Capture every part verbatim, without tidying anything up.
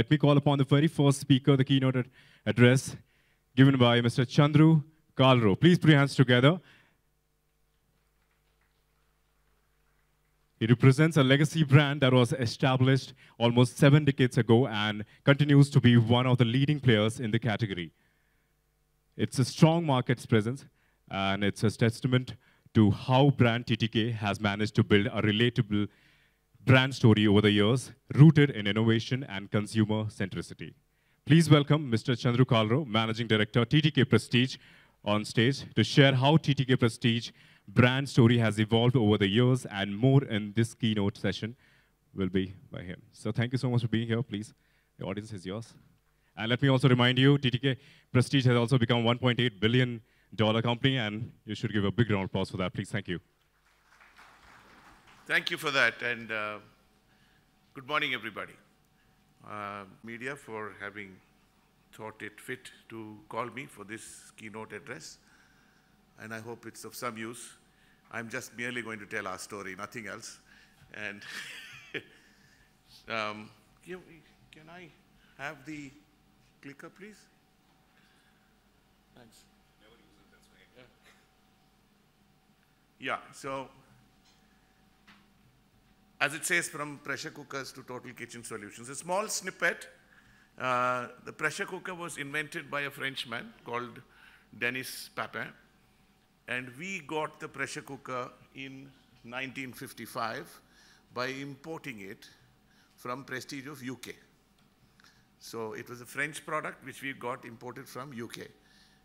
Let me call upon the very first speaker, the keynote address given by Mister Chandru Kalro. Please put your hands together. It represents a legacy brand that was established almost seven decades ago and continues to be one of the leading players in the category. It's a strong market presence, and it's a testament to how brand T T K has managed to build a relatable brand story over the years, rooted in innovation and consumer centricity. Please welcome Mister Chandru Kalro, Managing Director, T T K Prestige, on stage to share how T T K Prestige brand story has evolved over the years, and more in this keynote session will be by him. So thank you so much for being here, please. The audience is yours. And let me also remind you, T T K Prestige has also become a one point eight billion dollar company, and you should give a big round of applause for that, please. Thank you. Thank you for that, and uh, good morning, everybody. Uh, media for having thought it fit to call me for this keynote address. And I hope it's of some use. I'm just merely going to tell our story, nothing else. And um, can, can I have the clicker, please? Thanks. Never use it, that's right. Yeah. yeah, so as it says, from pressure cookers to total kitchen solutions, a small snippet. Uh, the pressure cooker was invented by a Frenchman called Denis Papin. And we got the pressure cooker in nineteen fifty-five by importing it from Prestige of U K. So it was a French product which we got imported from U K.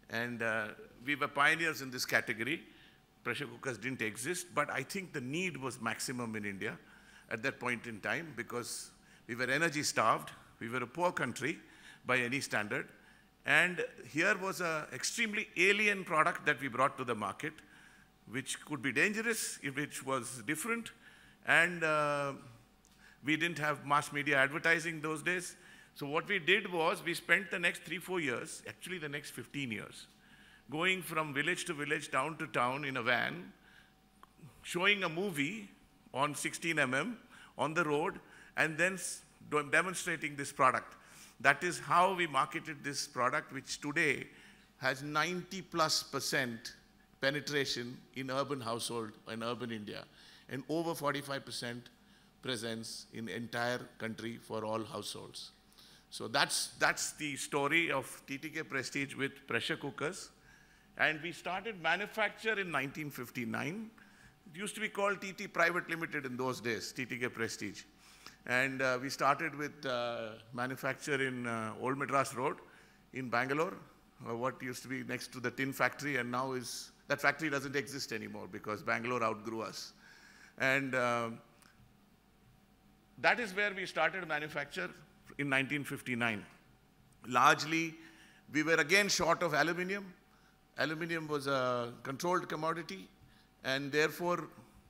And uh, we were pioneers in this category. Pressure cookers didn't exist, but I think the need was maximum in India at that point in time because we were energy starved. We were a poor country by any standard. And here was an extremely alien product that we brought to the market, which could be dangerous, which was different. And uh, we didn't have mass media advertising those days. So what we did was we spent the next three, four years, actually the next fifteen years, going from village to village, town to town in a van, showing a movie on sixteen millimeter on the road, and then demonstrating this product. That is how we marketed this product, which today has ninety plus percent penetration in urban household in urban India, and over forty-five percent presence in entire country for all households. So that's, that's the story of T T K Prestige with pressure cookers. And we started manufacture in nineteen fifty-nine. It used to be called T T Private Limited in those days, T T K Prestige. And uh, we started with uh, manufacture in uh, Old Madras Road in Bangalore, uh, what used to be next to the tin factory, and now is, that factory doesn't exist anymore because Bangalore outgrew us. And uh, that is where we started manufacture in nineteen fifty-nine. Largely, we were again short of aluminium. Aluminium was a controlled commodity, and therefore,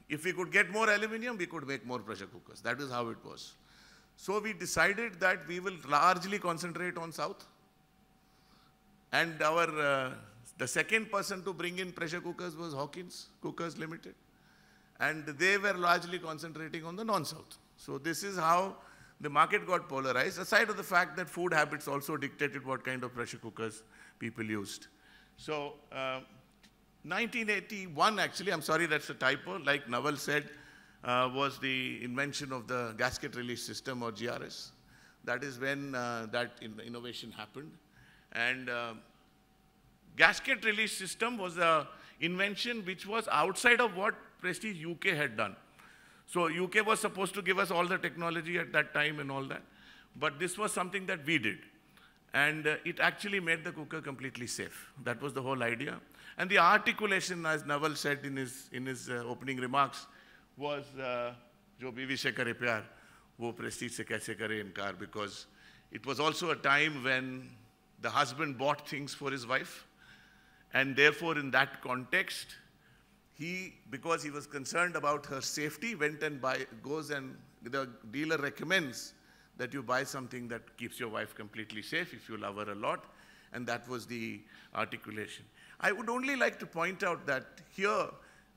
if we could get more aluminium, we could make more pressure cookers. That is how it was. So we decided that we will largely concentrate on South. And our, uh, the second person to bring in pressure cookers was Hawkins Cookers Limited. And they were largely concentrating on the non-South. So this is how the market got polarized, aside of the fact that food habits also dictated what kind of pressure cookers people used. So, uh, nineteen eighty-one, actually, I'm sorry, that's a typo, like Naval said, uh, was the invention of the gasket release system, or G R S. That is when uh, that in innovation happened. And uh, gasket release system was an invention which was outside of what Prestige U K had done. So U K was supposed to give us all the technology at that time and all that. But this was something that we did. And uh, it actually made the cooker completely safe. That was the whole idea. And the articulation, as Naval said in his, in his uh, opening remarks, was "Jo biwi se kare pyar, wo prestige se kaise kare inkar," because it was also a time when the husband bought things for his wife. And therefore, in that context, he, because he was concerned about her safety, went and buy, goes and the dealer recommends that you buy something that keeps your wife completely safe if you love her a lot. And that was the articulation. I would only like to point out that here,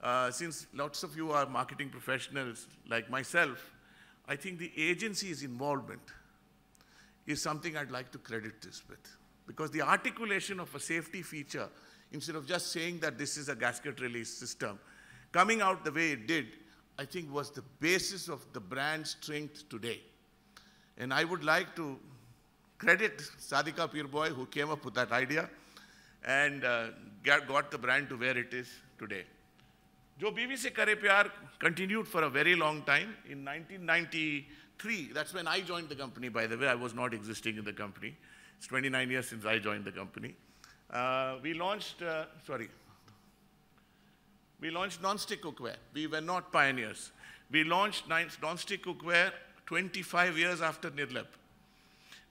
uh, since lots of you are marketing professionals like myself, I think the agency's involvement is something I'd like to credit this with. Because the articulation of a safety feature, instead of just saying that this is a gasket release system, coming out the way it did, I think was the basis of the brand's strength today. And I would like to credit Sadhika Peerboy, who came up with that idea and uh, got the brand to where it is today. Jo Biwi Se Kare Pyar continued for a very long time. In nineteen ninety-three, that's when I joined the company, by the way. I was not existing in the company. It's twenty-nine years since I joined the company. Uh, we launched, uh, sorry, we launched non-stick cookware. We were not pioneers. We launched non-stick cookware twenty-five years after Nirlep.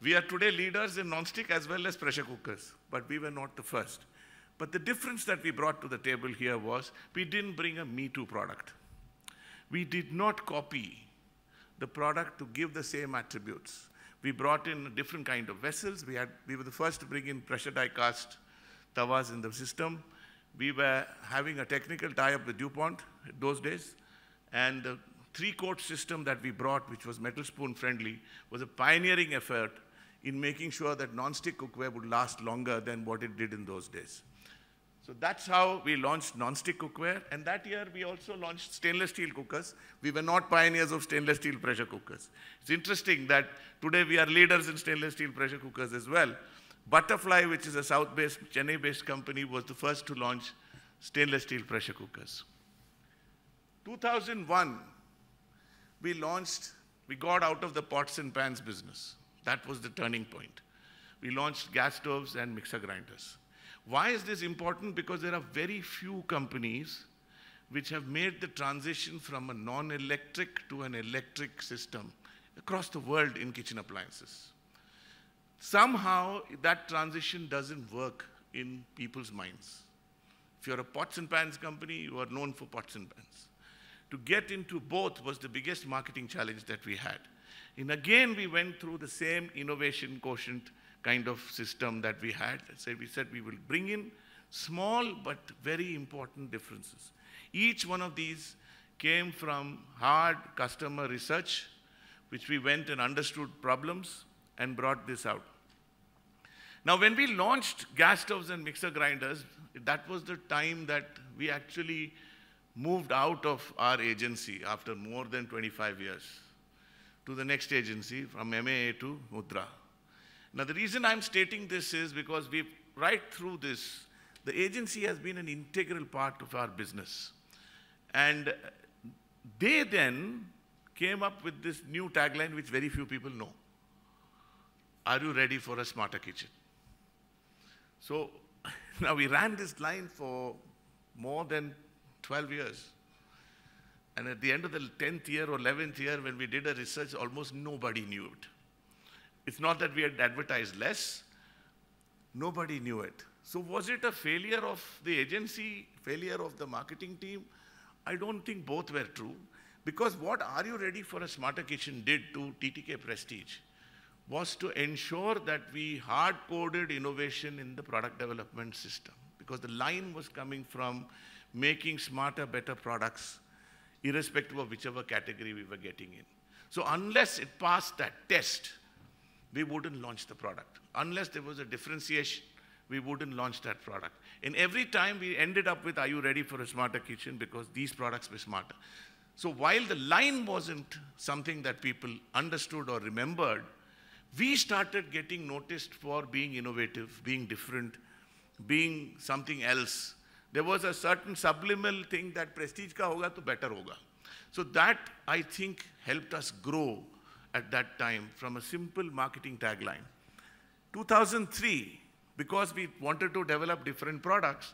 We are today leaders in non-stick as well as pressure cookers, but we were not the first. But the difference that we brought to the table here was we didn't bring a me-too product. We did not copy the product to give the same attributes. We brought in a different kind of vessels. We, had, we were the first to bring in pressure die cast tawas in the system. We were having a technical tie-up with DuPont those days. And the three-coat system that we brought, which was metal spoon friendly, was a pioneering effort in making sure that non-stick cookware would last longer than what it did in those days. So that's how we launched non-stick cookware. And that year, we also launched stainless steel cookers. We were not pioneers of stainless steel pressure cookers. It's interesting that today we are leaders in stainless steel pressure cookers as well. Butterfly, which is a South-based, Chennai-based company, was the first to launch stainless steel pressure cookers. two thousand one, we launched, we got out of the pots and pans business. That was the turning point. We launched gas stoves and mixer grinders. Why is this important? Because there are very few companies which have made the transition from a non-electric to an electric system across the world in kitchen appliances. Somehow, that transition doesn't work in people's minds. If you're a pots and pans company, you are known for pots and pans. To get into both was the biggest marketing challenge that we had. And again, we went through the same innovation quotient kind of system that we had. So we said we will bring in small but very important differences. Each one of these came from hard customer research, which we went and understood problems and brought this out. Now, when we launched gas stoves and mixer grinders, that was the time that we actually moved out of our agency after more than twenty-five years to the next agency, from M A A to Mudra. Now, the reason I'm stating this is because we've, right through this, the agency has been an integral part of our business. And they then came up with this new tagline, which very few people know. Are you ready for a smarter kitchen? So now we ran this line for more than twelve years. And at the end of the tenth year or eleventh year, when we did a research, almost nobody knew it. It's not that we had advertised less. Nobody knew it. So was it a failure of the agency, failure of the marketing team? I don't think both were true. Because what Are You Ready for a Smarter Kitchen did to T T K Prestige was to ensure that we hard-coded innovation in the product development system. Because the line was coming from making smarter, better products, irrespective of whichever category we were getting in. So unless it passed that test, we wouldn't launch the product. Unless there was a differentiation, we wouldn't launch that product. And every time we ended up with, are you ready for a smarter kitchen? Because these products were smarter. So while the line wasn't something that people understood or remembered, we started getting noticed for being innovative, being different, being something else. There was a certain subliminal thing that prestige ka hoga to better hoga. So that, I think, helped us grow at that time from a simple marketing tagline. two thousand three, because we wanted to develop different products,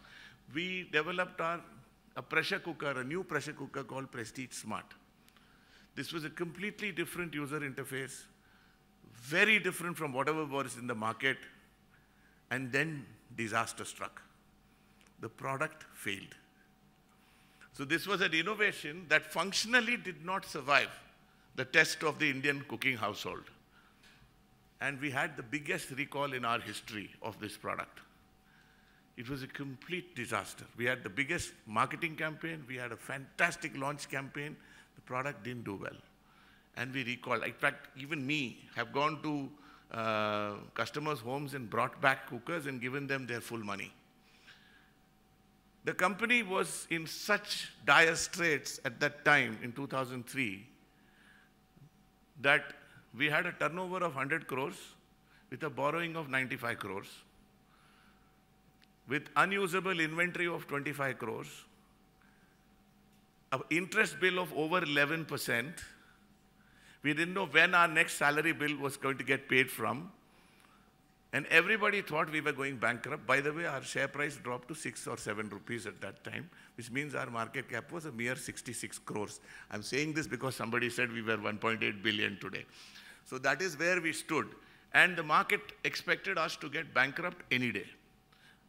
we developed our, a pressure cooker, a new pressure cooker called Prestige Smart. This was a completely different user interface, very different from whatever was in the market, and then disaster struck. The product failed. So this was an innovation that functionally did not survive the test of the Indian cooking household. And we had the biggest recall in our history of this product. It was a complete disaster. We had the biggest marketing campaign. We had a fantastic launch campaign. The product didn't do well. And we recalled. In fact, even me have gone to uh, customers' homes and brought back cookers and given them their full money. The company was in such dire straits at that time, in two thousand three, that we had a turnover of one hundred crores with a borrowing of ninety-five crores, with unusable inventory of twenty-five crores, an interest bill of over eleven percent. We didn't know when our next salary bill was going to get paid from. And everybody thought we were going bankrupt. By the way, our share price dropped to six or seven rupees at that time, which means our market cap was a mere sixty-six crores. I'm saying this because somebody said we were one point eight billion today. So that is where we stood. And the market expected us to get bankrupt any day.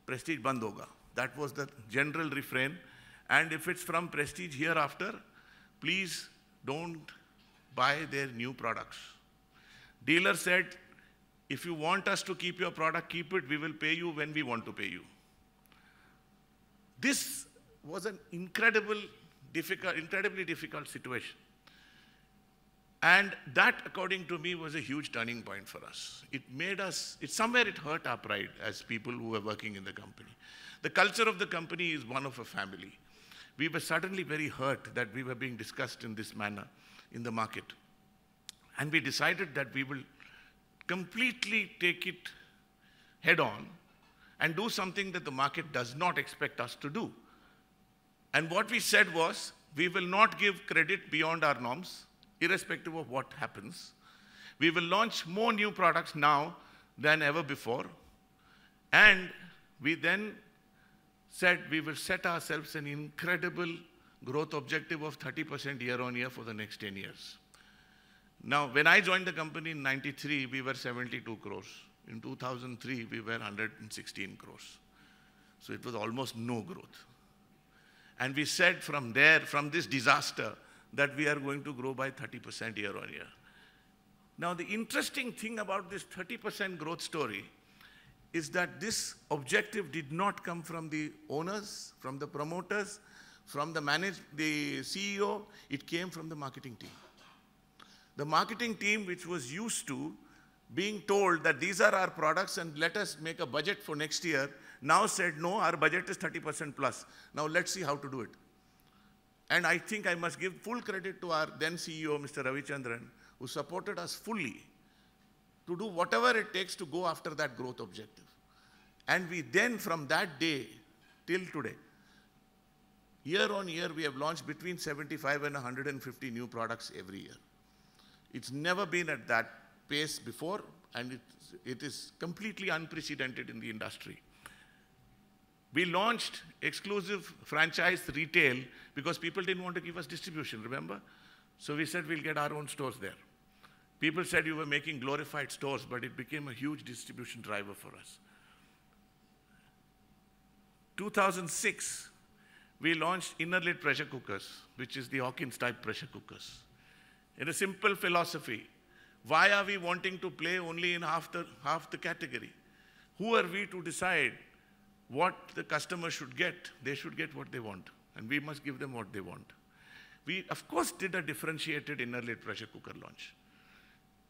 Prestige band hoga. That was the general refrain. And if it's from Prestige hereafter, please don't buy their new products. Dealer said, if you want us to keep your product, keep it. We will pay you when we want to pay you. This was an incredible, difficult, incredibly difficult situation. And that, according to me, was a huge turning point for us. It made us, it, somewhere it hurt our pride as people who were working in the company. The culture of the company is one of a family. We were suddenly very hurt that we were being discussed in this manner in the market. And we decided that we will completely take it head on and do something that the market does not expect us to do. And what we said was, we will not give credit beyond our norms, irrespective of what happens. We will launch more new products now than ever before. And we then said we will set ourselves an incredible growth objective of thirty percent year on year for the next ten years. Now, when I joined the company in ninety-three, we were seventy-two crores. In two thousand three, we were one hundred sixteen crores. So it was almost no growth. And we said from there, from this disaster, that we are going to grow by thirty percent year on year. Now, the interesting thing about this thirty percent growth story is that this objective did not come from the owners, from the promoters, from the manage, the C E O. It came from the marketing team. The marketing team, which was used to being told that these are our products and let us make a budget for next year, now said, no, our budget is thirty percent plus. Now let's see how to do it. And I think I must give full credit to our then C E O, Mister Ravichandran, who supported us fully to do whatever it takes to go after that growth objective. And we then, from that day till today, year on year, we have launched between seventy-five and one hundred fifty new products every year. It's never been at that pace before, and it, it is completely unprecedented in the industry. We launched exclusive franchise retail because people didn't want to give us distribution, remember? So we said we'll get our own stores there. People said you were making glorified stores, but it became a huge distribution driver for us. two thousand six, we launched Nirlep pressure cookers, which is the Hawkins type pressure cookers. In a simple philosophy, why are we wanting to play only in half the, half the category? Who are we to decide what the customer should get? They should get what they want, and we must give them what they want. We, of course, did a differentiated Nirlep pressure cooker launch.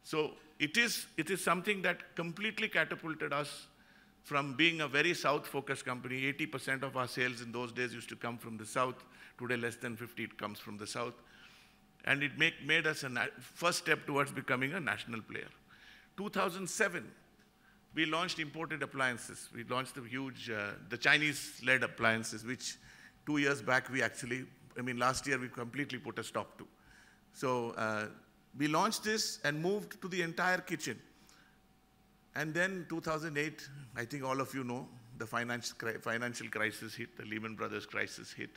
So it is, it is something that completely catapulted us from being a very south-focused company. eighty percent of our sales in those days used to come from the south. Today, less than fifty it comes from the south. And it make, made us a first step towards becoming a national player. two thousand seven, we launched imported appliances. We launched the huge, uh, the Chinese-led appliances, which two years back we actually, I mean, last year we completely put a stop to. So uh, we launched this and moved to the entire kitchen. And then two thousand eight, I think all of you know, the finance, financial crisis hit, the Lehman Brothers crisis hit.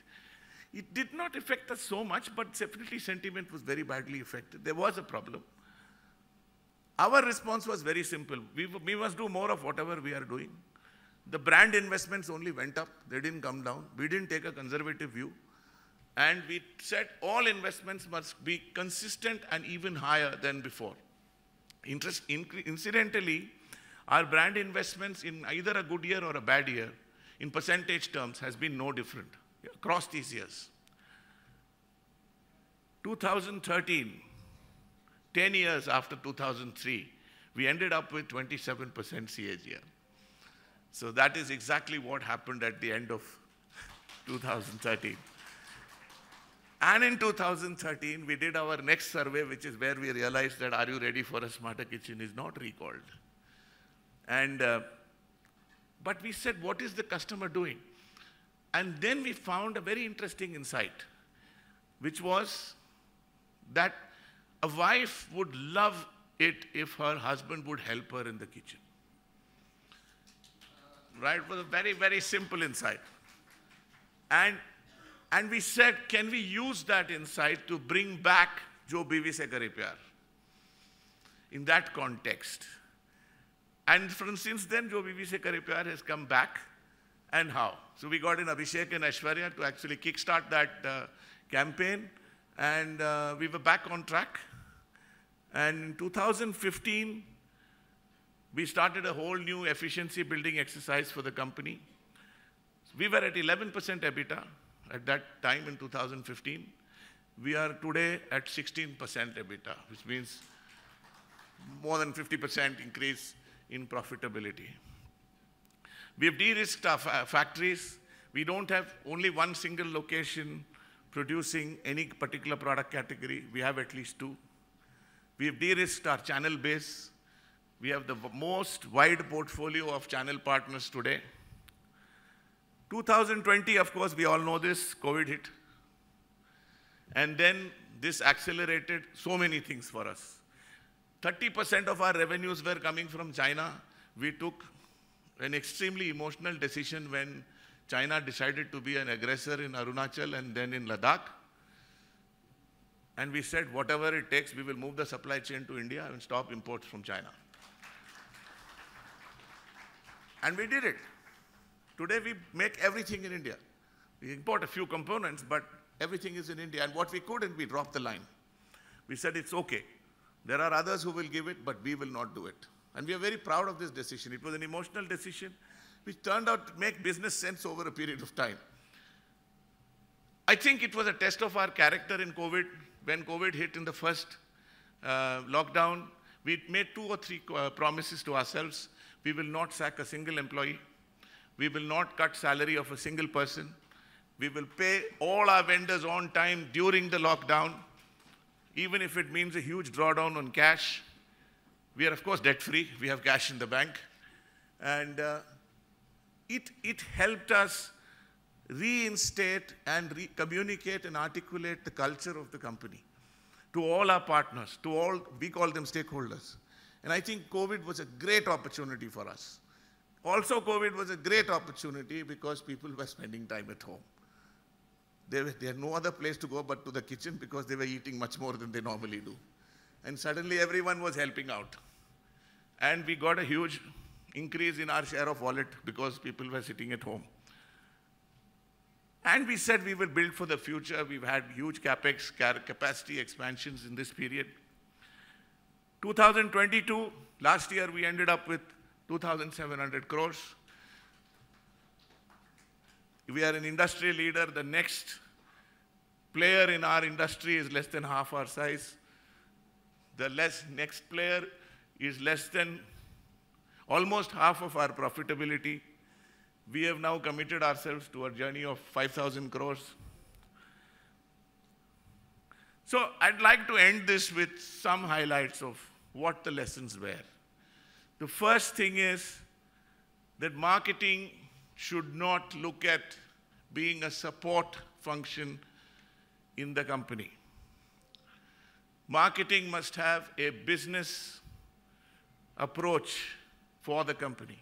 It did not affect us so much, but definitely sentiment was very badly affected. There was a problem. Our response was very simple. We, we must do more of whatever we are doing. The brand investments only went up. They didn't come down. We didn't take a conservative view. And we said all investments must be consistent and even higher than before. Interest, incidentally, our brand investments in either a good year or a bad year, in percentage terms, has been no different across these years. two thousand thirteen, ten years after two thousand three, We ended up with twenty-seven percent C A G R. So that is exactly what happened at the end of two thousand thirteen. And in two thousand thirteen, we did our next survey, which is where we realized that Are You Ready for a Smarter Kitchen is not recalled. And, uh, but we said, what is the customer doing? And then we found a very interesting insight, which was that a wife would love it if her husband would help her in the kitchen. Right? It was a very, very simple insight. And And we said, can we use that insight to bring back Jo Biwi Se Kare Pyar in that context? And from since then, Jo Biwi Se Kare Pyar has come back. And how? So we got in Abhishek and Aishwarya to actually kickstart that uh, campaign. And uh, we were back on track. And in two thousand fifteen, we started a whole new efficiency building exercise for the company. We were at eleven percent EBITDA. At that time in two thousand fifteen, we are today at sixteen percent EBITDA, which means more than fifty percent increase in profitability. We've de-risked our fa factories. We don't have only one single location producing any particular product category. We have at least two. We've de-risked our channel base. We have the most wide portfolio of channel partners today. two thousand twenty, of course, we all know this, COVID hit. And then this accelerated so many things for us. thirty percent of our revenues were coming from China. We took an extremely emotional decision when China decided to be an aggressor in Arunachal and then in Ladakh. And we said, whatever it takes, we will move the supply chain to India and stop imports from China. And we did it. Today, we make everything in India. We import a few components, but everything is in India. And what we couldn't, we dropped the line. We said, it's OK. There are others who will give it, but we will not do it. And we are very proud of this decision. It was an emotional decision, which turned out to make business sense over a period of time. I think it was a test of our character in COVID. When COVID hit in the first uh, lockdown, we made two or three uh, promises to ourselves. We will not sack a single employee. We will not cut salary of a single person. We will pay all our vendors on time during the lockdown, even if it means a huge drawdown on cash. We are, of course, debt-free. We have cash in the bank. And uh, it, it helped us reinstate and re communicate and articulate the culture of the company to all our partners, to all, we call them stakeholders. And I think COVID was a great opportunity for us. Also, COVID was a great opportunity because people were spending time at home. They, were, they had no other place to go but to the kitchen because they were eating much more than they normally do. And suddenly, everyone was helping out. And we got a huge increase in our share of wallet because people were sitting at home. And we said we will build for the future. We've had huge capex, capacity expansions in this period. two thousand twenty-two, last year, we ended up with two thousand seven hundred crores. We are an industry leader. The next player in our industry is less than half our size. The less, next player is less than almost half of our profitability. We have now committed ourselves to a journey of five thousand crores. So I'd like to end this with some highlights of what the lessons were. The first thing is that marketing should not look at being a support function in the company. Marketing must have a business approach for the company.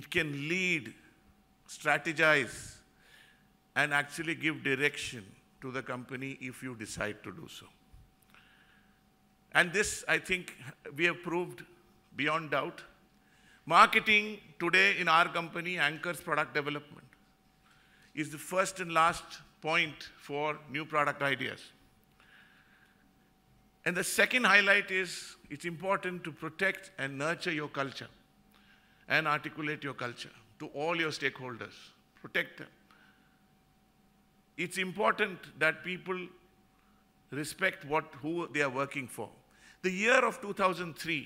It can lead, strategize, and actually give direction to the company if you decide to do so. And this, I think, we have proved beyond doubt. Marketing today in our company anchors product development. It's the first and last point for new product ideas. And the second highlight is it's important to protect and nurture your culture and articulate your culture to all your stakeholders. Protect them. It's important that people respect what, who they are working for. The year of two thousand three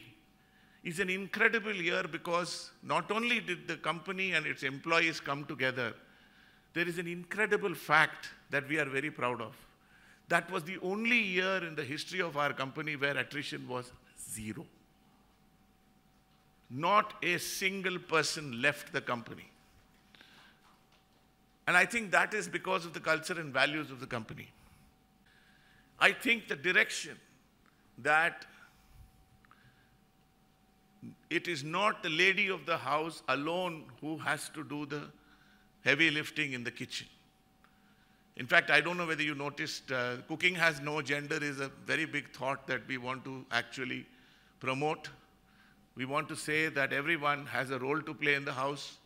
is an incredible year because not only did the company and its employees come together, there is an incredible fact that we are very proud of. That was the only year in the history of our company where attrition was zero. Not a single person left the company. And I think that is because of the culture and values of the company. I think the direction that it is not the lady of the house alone who has to do the heavy lifting in the kitchen. In fact, I don't know whether you noticed, uh, cooking has no gender is a very big thought that we want to actually promote. We want to say that everyone has a role to play in the house.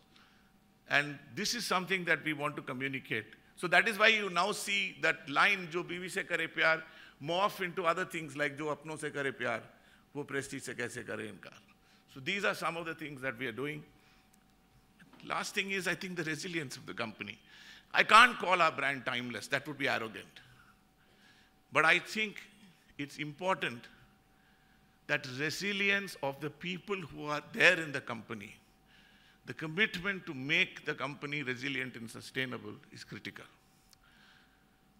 And this is something that we want to communicate. So that is why you now see that line, jo biwi se kare pyar, morph into other things like jo apno se kare pyar, wo prestige se kaise kare inkar. So these are some of the things that we are doing. Last thing is, I think, the resilience of the company. I can't call our brand timeless. That would be arrogant. But I think it's important that resilience of the people who are there in the company, the commitment to make the company resilient and sustainable is critical.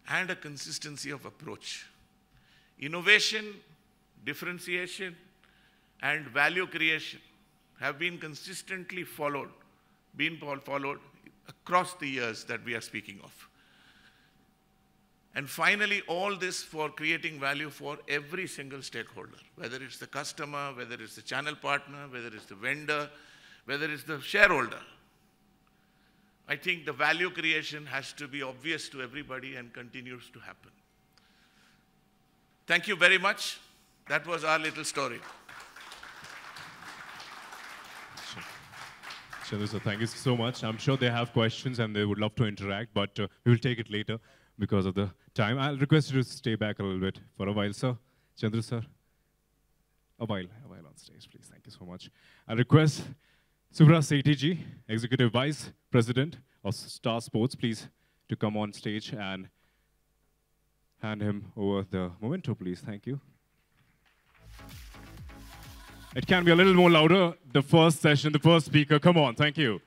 And a consistency of approach. Innovation, differentiation, and value creation have been consistently followed, been followed across the years that we are speaking of. And finally, all this for creating value for every single stakeholder, whether it's the customer, whether it's the channel partner, whether it's the vendor, whether it's the shareholder. I think the value creation has to be obvious to everybody and continues to happen. Thank you very much. That was our little story. Chandru sir, thank you so much. I'm sure they have questions and they would love to interact, but uh, we will take it later because of the time. I'll request you to stay back a little bit for a while, sir. Chandru sir, a while, a while on stage, please. Thank you so much. I request Subhra Satiji, Executive Vice President of Star Sports, please, to come on stage and hand him over the memento, please. Thank you. It can be a little more louder, the first session, the first speaker. Come on, thank you.